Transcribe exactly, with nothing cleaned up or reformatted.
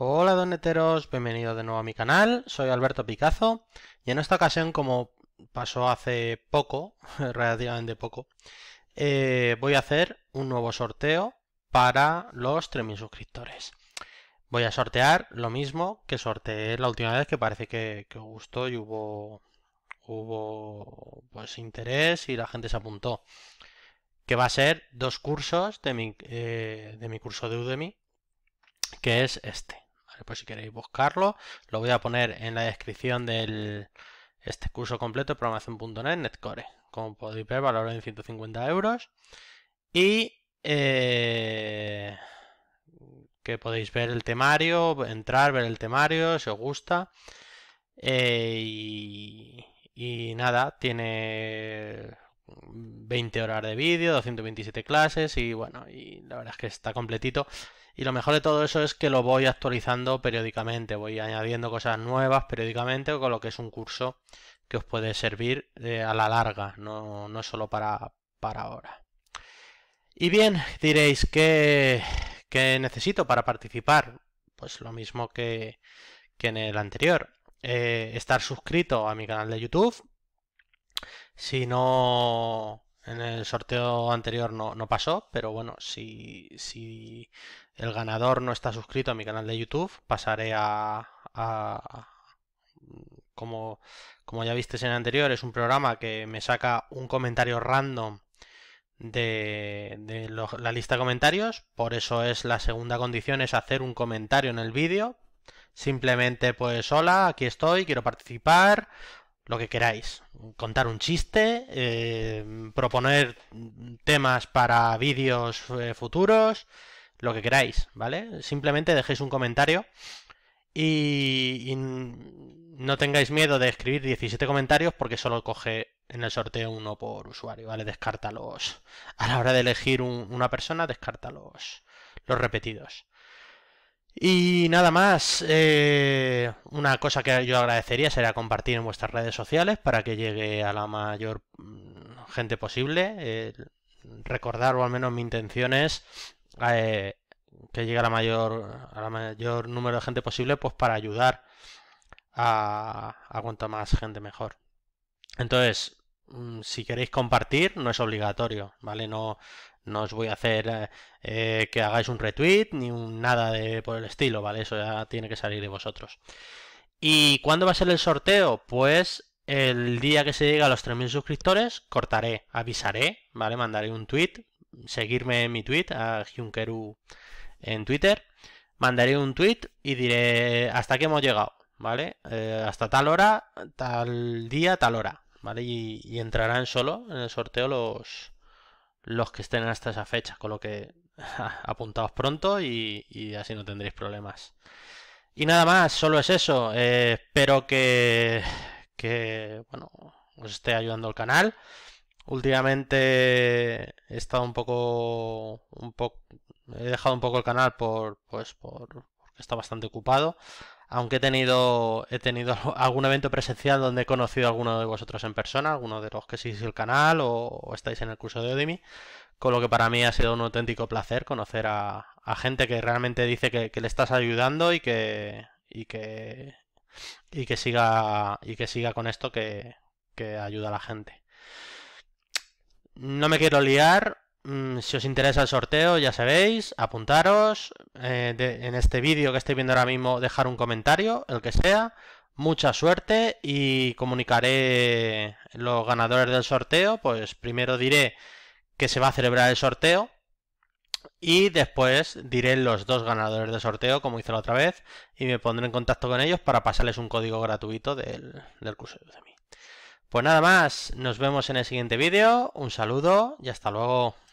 Hola doneteros, bienvenidos de nuevo a mi canal, soy Alberto Picazo y en esta ocasión, como pasó hace poco, relativamente poco, eh, voy a hacer un nuevo sorteo para los tres mil suscriptores. Voy a sortear lo mismo que sorteé la última vez, que parece que, que gustó y hubo, hubo pues interés y la gente se apuntó, que va a ser dos cursos de mi, eh, de mi curso de Udemy, que es este. Pues si queréis buscarlo, lo voy a poner en la descripción del este curso completo, programación punto net, Netcore. Como podéis ver, valorado en ciento cincuenta euros. Y eh, que podéis ver el temario, entrar, ver el temario, si os gusta. Eh, y, y nada, tiene veinte horas de vídeo, doscientas veintisiete clases y bueno, y la verdad es que está completito. Y lo mejor de todo eso es que lo voy actualizando periódicamente, voy añadiendo cosas nuevas periódicamente, con lo que es un curso que os puede servir eh, a la larga, no, no solo para, para ahora. Y bien, diréis, ¿qué, qué necesito para participar? Pues lo mismo que, que en el anterior, eh, estar suscrito a mi canal de YouTube. Si no... En el sorteo anterior no, no pasó, pero bueno, si, si el ganador no está suscrito a mi canal de YouTube, pasaré a... a como, como ya visteis en el anterior, es un programa que me saca un comentario random de, de lo, la lista de comentarios, por eso es la segunda condición, es hacer un comentario en el vídeo. Simplemente pues hola, aquí estoy, quiero participar... Lo que queráis, contar un chiste, eh, proponer temas para vídeos eh, futuros, lo que queráis, ¿vale? Simplemente dejéis un comentario y, y no tengáis miedo de escribir diecisiete comentarios porque solo coge en el sorteo uno por usuario, ¿vale? Descártalos. A la hora de elegir un, una persona, descártalos los repetidos. Y nada más, eh, una cosa que yo agradecería será compartir en vuestras redes sociales para que llegue a la mayor gente posible. Eh, recordar, o al menos mi intención es eh, que llegue a la mayor, a la mayor número de gente posible, pues para ayudar a, a cuanta más gente mejor. Entonces, si queréis compartir, no es obligatorio, ¿vale? No... No os voy a hacer eh, que hagáis un retweet ni un nada de, por el estilo, ¿vale? Eso ya tiene que salir de vosotros. ¿Y cuándo va a ser el sorteo? Pues el día que se llegue a los tres mil suscriptores, cortaré, avisaré, ¿vale? Mandaré un tweet, seguirme en mi tweet, a Junkeru en Twitter. Mandaré un tweet y diré hasta aquí hemos llegado, ¿vale? Eh, hasta tal hora, tal día, tal hora, ¿vale? Y, y entrarán solo en el sorteo los... los que estén hasta esa fecha, con lo que ja, apuntaos pronto y, y así no tendréis problemas. Y nada más, solo es eso. Eh, espero que, que bueno, os esté ayudando el canal. Últimamente he estado un poco, un poco, he dejado un poco el canal por, pues, por, porque está bastante ocupado. Aunque he tenido, he tenido algún evento presencial donde he conocido a alguno de vosotros en persona, alguno de los que seguís el canal o, o estáis en el curso de Udemy, con lo que para mí ha sido un auténtico placer conocer a, a gente que realmente dice que, que le estás ayudando y que, y que, y que siga, y que siga con esto que, que ayuda a la gente. No me quiero liar. Si os interesa el sorteo, ya sabéis, apuntaros, eh, de, en este vídeo que estáis viendo ahora mismo, dejar un comentario, el que sea, mucha suerte y comunicaré los ganadores del sorteo. Pues primero diré que se va a celebrar el sorteo y después diré los dos ganadores del sorteo, como hice la otra vez, y me pondré en contacto con ellos para pasarles un código gratuito del, del curso de Udemy. Pues nada más, nos vemos en el siguiente vídeo, un saludo y hasta luego.